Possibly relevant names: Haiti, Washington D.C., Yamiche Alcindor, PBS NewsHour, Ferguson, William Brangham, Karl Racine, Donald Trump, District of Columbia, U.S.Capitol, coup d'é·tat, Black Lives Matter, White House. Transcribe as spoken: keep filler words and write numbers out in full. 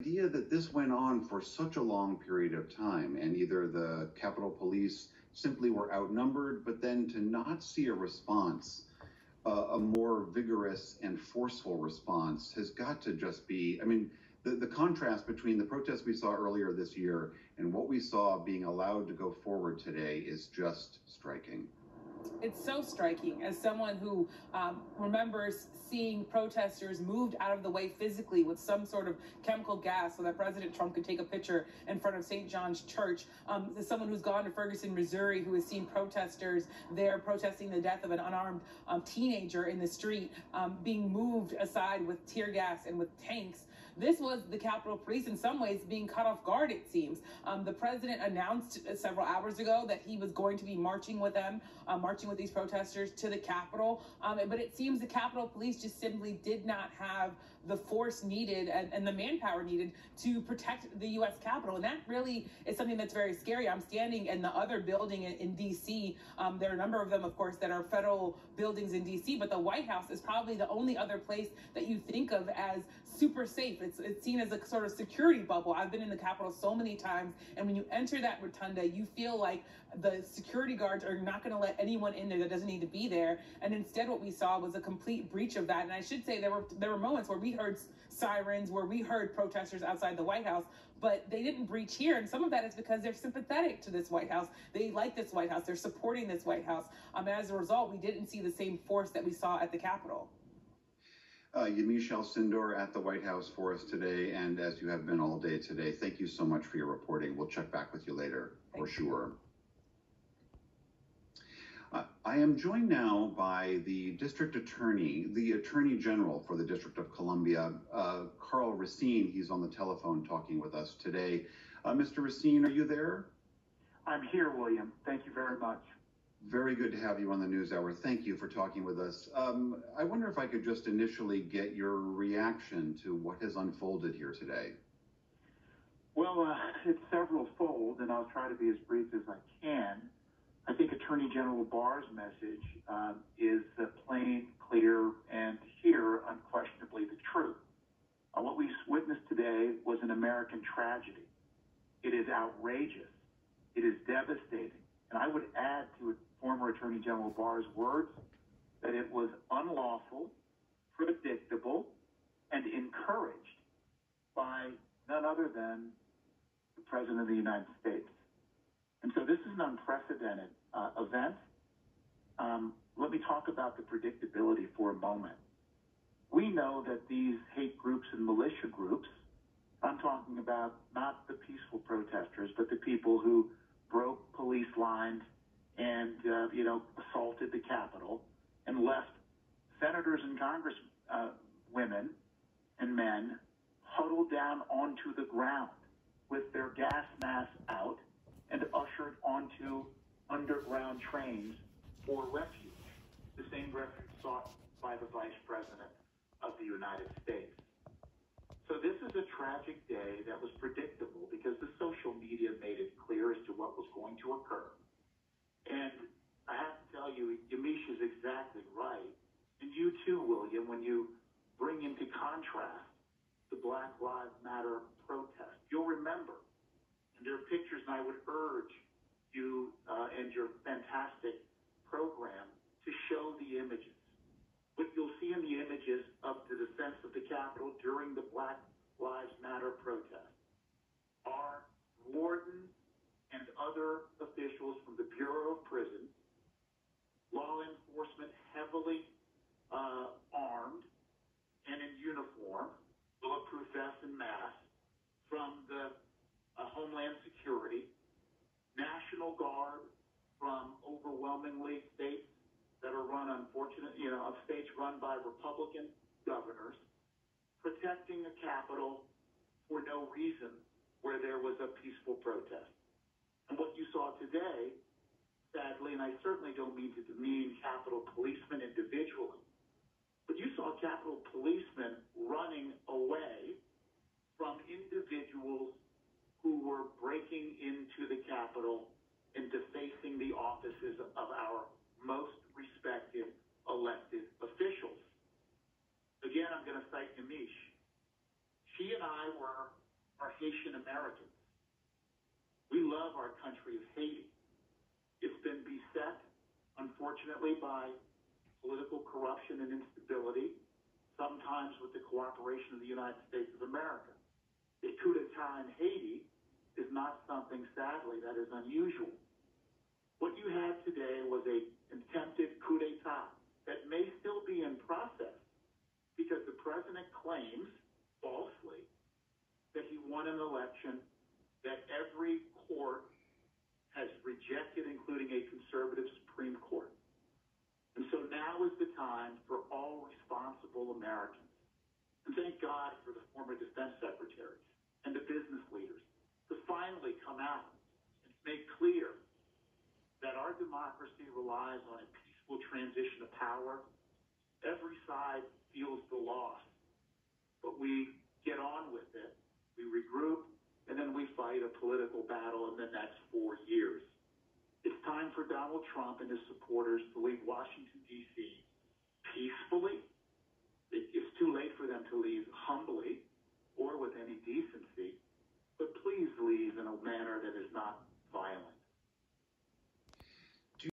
The idea that this went on for such a long period of time and either the Capitol Police simply were outnumbered, but then to not see a response, uh, a more vigorous and forceful response has got to just be, I mean, the, the contrast between the protests we saw earlier this year and what we saw being allowed to go forward today is just striking. It's so striking as someone who um, remembers seeing protesters moved out of the way physically with some sort of chemical gas so that President Trump could take a picture in front of Saint John's Church. Um, as someone who's gone to Ferguson, Missouri, who has seen protesters there protesting the death of an unarmed um, teenager in the street, um, being moved aside with tear gas and with tanks. This was the Capitol Police in some ways being cut off guard, it seems. Um, the president announced several hours ago that he was going to be marching with them, uh, marching with these protesters to the Capitol. Um, but it seems the Capitol Police just simply did not have the force needed and, and the manpower needed to protect the U S Capitol. And that really is something that's very scary. I'm standing in the other building in, in D C Um, there are a number of them, of course, that are federal buildings in D C, but the White House is probably the only other place that you think of as super safe. It's, it's seen as a sort of security bubble. I've been in the Capitol so many times, and when you enter that rotunda, you feel like the security guards are not going to let anyone in there that doesn't need to be there. And instead, what we saw was a complete breach of that. And I should say there were there were moments where we heard sirens, where we heard protesters outside the White House, but they didn't breach here. And some of that is because they're sympathetic to this White House. They like this White House. They're supporting this White House. Um, and as a result, we didn't see the same force that we saw at the Capitol. Uh, Yamiche Alcindor at the White House for us today, and as you have been all day today, thank you so much for your reporting. We'll check back with you later, for sure. Uh, I am joined now by the District Attorney, the Attorney General for the District of Columbia, uh, Karl Racine. He's on the telephone talking with us today. Uh, Mister Racine, are you there? I'm here, William. Thank you very much. Very good to have you on the NewsHour. Thank you for talking with us. Um, I wonder if I could just initially get your reaction to what has unfolded here today. Well, uh, it's several fold, and I'll try to be as brief as I can. I think Attorney General Barr's message uh, is uh, plain, clear, and here, unquestionably, the truth. Uh, what we witnessed today was an American tragedy. It is outrageous. It is devastating. And I would add to it former Attorney General Barr's words that it was unlawful, predictable, and encouraged by none other than the President of the United States. And so this is an unprecedented uh, event. Um, let me talk about the predictability for a moment. We know that these hate groups and militia groups, I'm talking about not the peaceful protesters, but the people who broke police lines and, uh, you know, assaulted the Capitol and left senators and Congress uh, women and men huddled down onto the ground with their gas masks out and ushered onto underground trains for refuge, the same refuge sought by the Vice President of the United States. So this is a tragic day that was predictable because the social media made it clear as to what was going to occur. And I have to tell you, Yamiche is exactly right. And you too, William, when you bring into contrast the Black Lives Matter protest, you'll remember. And there are pictures, and I would urge you uh, and your fantastic program to show the images. What you'll see in the images of the defense of the Capitol during the Black Lives Matter protest are wardens and other officials from the Bureau of Prisons, law enforcement heavily uh, armed and in uniform, bulletproof vests and masks, from the uh, Homeland Security, National Guard from overwhelmingly states that are run, unfortunately, you know, of states run by Republican governors, protecting the Capitol for no reason where there was a peaceful protest. And what you saw today, sadly, and I certainly don't mean to demean Capitol policemen individually, but you saw Capitol policemen running away from individuals who were breaking into the Capitol and defacing the offices of our most respected elected officials. Again, I'm going to cite Yamiche. She and I were are Haitian Americans. We love our country of Haiti. It's been beset, unfortunately, by political corruption and instability, sometimes with the cooperation of the United States of America. A coup d'etat in Haiti is not something, sadly, that is unusual. What you had today was a attempted coup d'etat that may still be in process because the president claims, falsely, that he won an election that every court has rejected, including a conservative Supreme Court. And so now is the time for all responsible Americans. And thank God for the former defense secretaries and the business leaders to finally come out and make clear that our democracy relies on a peaceful transition of power. Every side feels the loss, but we get on with it. We regroup, and then we fight a political battle in the next four years. It's time for Donald Trump and his supporters to leave Washington, D C peacefully. It's too late for them to leave humbly or with any decency.